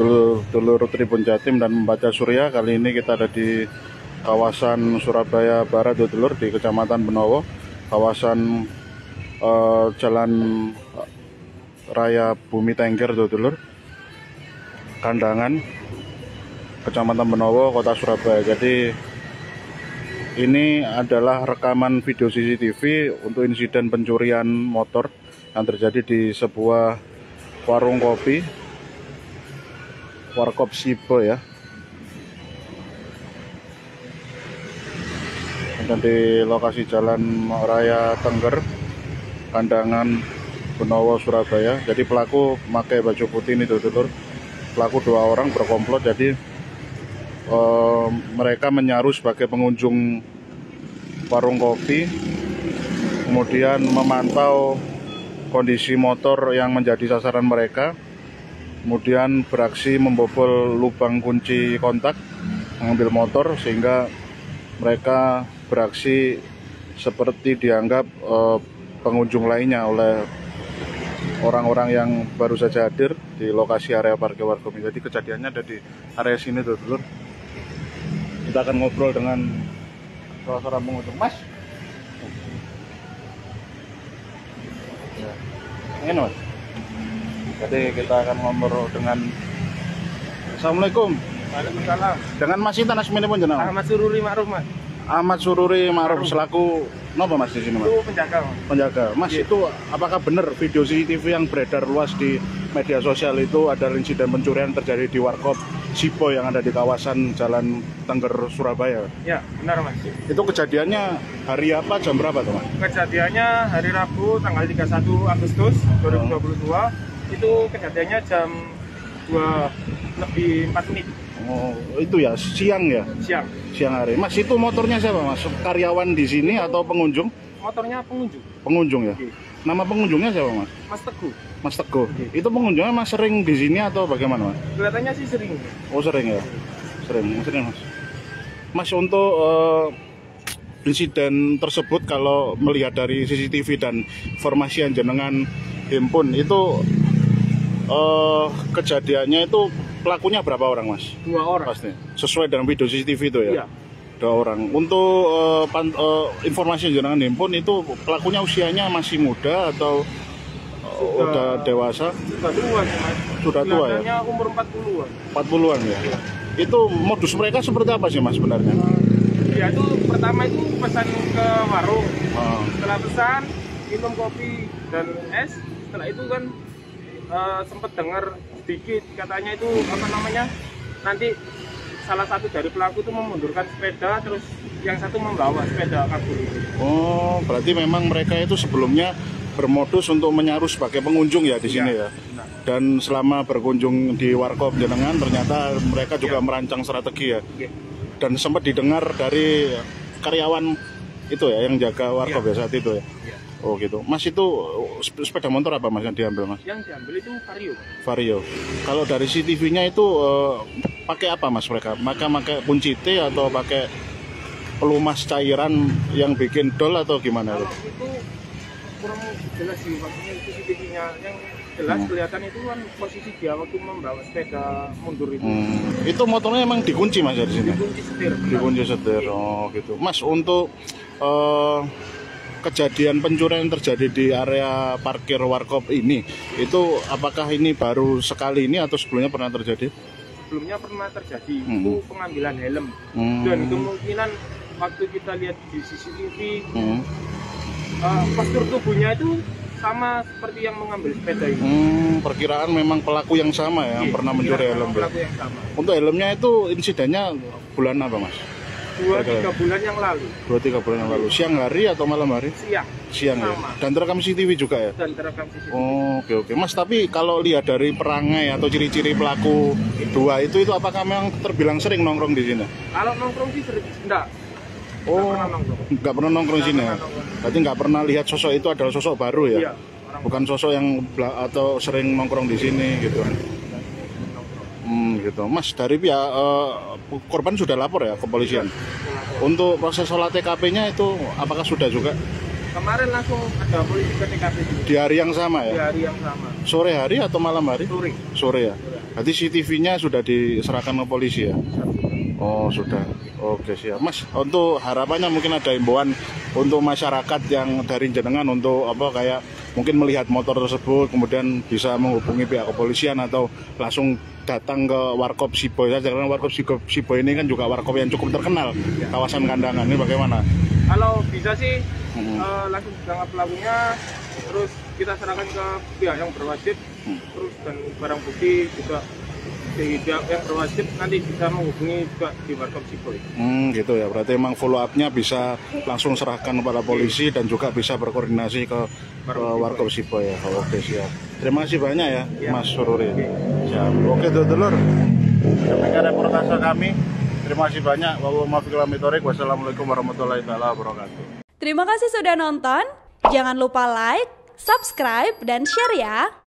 Dulur Tribun Jatim dan Membaca Surya. Kali ini kita ada di kawasan Surabaya Barat, dulur, di Kecamatan Benowo, kawasan Jalan Raya Bumi Tengger, dulur, Kandangan, Kecamatan Benowo, Kota Surabaya. Jadi ini adalah rekaman video CCTV untuk insiden pencurian motor yang terjadi di sebuah warung kopi, Warkop Sipo, ya. Dan di lokasi Jalan Raya Tengger, Kandangan, Benowo, Surabaya. Jadi pelaku pakai baju putih ini, dulur. Pelaku dua orang berkomplot. Jadi mereka menyaru sebagai pengunjung warung kopi, kemudian memantau kondisi motor yang menjadi sasaran mereka, kemudian beraksi membobol lubang kunci kontak, mengambil motor, sehingga mereka beraksi seperti dianggap pengunjung lainnya oleh orang-orang yang baru saja hadir di lokasi area parkir Warkop. Jadi kejadiannya ada di area sini, dulur. Kita akan ngobrol dengan salah seorang pengunjung. Mas, ini Mas. Jadi kita akan ngobrol dengan, assalamualaikum. Waalaikumsalam. Dengan Mas Intan, asmine pun jenengan. Ahmad Sururi Ma'ruf, Mas. Ahmad Sururi Ma'ruf, selaku napa Mas di sini, Mas? Itu penjaga, Mas. Penjaga. Mas, yeah. Itu apakah benar video CCTV yang beredar luas di media sosial itu ada insiden pencurian terjadi di Warkop Sipo yang ada di kawasan Jalan Tengger, Surabaya? Ya, benar, Mas. Itu kejadiannya hari apa, jam berapa, Mas? Kejadiannya hari Rabu tanggal 31 Agustus 2022. Itu kejadiannya jam 2 lebih 4 menit. Oh, itu ya, siang ya? Siang. Siang hari. Mas, itu motornya siapa, Mas? Karyawan di sini atau pengunjung? Motornya pengunjung. Pengunjung ya? Okay. Nama pengunjungnya siapa, Mas? Mas Teguh. Mas Teguh. Okay. Itu pengunjungnya Mas sering di sini atau bagaimana, Mas? Kelihatannya sih sering. Oh, sering ya? Sering, Mas. Mas, untuk insiden tersebut kalau melihat dari CCTV dan informasi yang jenengan himpun, itu kejadiannya itu pelakunya berapa orang, Mas? 2 orang. Pasti. Sesuai dengan video CCTV itu ya? Iya. 2 orang. Untuk informasi yang jenengan himpun itu pelakunya usianya masih muda atau sudah dewasa? Sudah tua, Mas. Sudah tua ya? Kelihatannya umur 40-an. 40-an ya? Iya. Itu modus mereka seperti apa sih, Mas, sebenarnya? Ya, itu pertama itu pesan ke warung. Setelah pesan, minum kopi dan es. Setelah itu kan sempat dengar sedikit katanya itu apa namanya, nanti salah satu dari pelaku itu memundurkan sepeda, terus yang satu membawa sepeda kabur. Oh, berarti memang mereka itu sebelumnya bermodus untuk menyaru sebagai pengunjung ya di sini ya. Benar. Dan selama berkunjung di Warkop jenengan ternyata mereka juga merancang strategi ya. Okay. Dan sempat didengar dari karyawan itu ya yang jaga Warkop ya saat itu ya. Ya. Oh gitu. Mas, itu sepeda motor apa, Mas, yang diambil, Mas? Yang diambil itu Vario. Vario. Kalau dari CCTV-nya itu pakai apa, Mas, mereka? Pakai kunci T atau pakai pelumas cairan yang bikin dol atau gimana? Kalau itu kurang jelas sih, maksudnya itu CCTV-nya yang jelas kelihatan itu kan posisi dia waktu membawa sepeda mundur itu. Itu motornya emang dikunci, Mas, dari sini? Dikunci setir. Dikunci setir. Oh gitu. Mas, untuk kejadian pencurian yang terjadi di area parkir Warkop ini, itu apakah ini baru sekali ini atau sebelumnya pernah terjadi? Sebelumnya pernah terjadi, itu pengambilan helm. Dan kemungkinan waktu kita lihat di CCTV, postur tubuhnya itu sama seperti yang mengambil sepeda ini. Perkiraan memang pelaku yang sama ya, yang pernah mencuri helm. Yang sama. Untuk helmnya itu insidennya bulan apa, Mas? 2-3 bulan yang lalu. 2-3 bulan yang lalu. Siang hari atau malam hari? Siang. Siang ya. Dan terekam CCTV juga ya? Dan terekam CCTV. Oh, oke. Mas, tapi kalau lihat dari perangai atau ciri-ciri pelaku dua itu apakah memang terbilang sering nongkrong di sini? Kalau nongkrong sih sering, enggak. Oh, enggak pernah nongkrong di sini. Berarti enggak pernah lihat sosok itu adalah sosok baru ya? Iya. Bukan sosok yang atau sering nongkrong di sini gitu. Gitu. Mas, dari pihak korban sudah lapor ya ke polisian? Untuk proses olah TKP-nya itu apakah sudah juga? Kemarin langsung ada polisi ke TKP. Di hari yang sama ya? Di hari yang sama. Sore hari atau malam hari? Sore. Sore ya? Sore. Berarti CCTV-nya sudah diserahkan ke polisi ya? Oh sudah, oke siap. Mas, untuk harapannya mungkin ada himbauan untuk masyarakat yang dari jenengan untuk apa kayak mungkin melihat motor tersebut kemudian bisa menghubungi pihak kepolisian atau langsung datang ke Warkop Sipo saja, karena Warkop Sipo ini kan juga warkop yang cukup terkenal kawasan Kandangan ini. Bagaimana? Kalau bisa sih langsung ditangkap pelakunya, terus kita serahkan ke pihak yang berwajib, terus dan barang bukti juga pihak yang berwajib nanti bisa menghubungi juga di Warkop Sipo. Gitu ya, berarti emang follow up-nya bisa langsung serahkan kepada polisi dan juga bisa berkoordinasi ke Warkop Sipo ya. Oh, oke siap. Terima kasih banyak ya, ya. Mas Sururi. Siap. Oke dulur-dulur, demikian reportase kami. Terima kasih banyak. Wassalamualaikum warahmatullahi wabarakatuh. Terima kasih sudah nonton. Jangan lupa like, subscribe, dan share ya.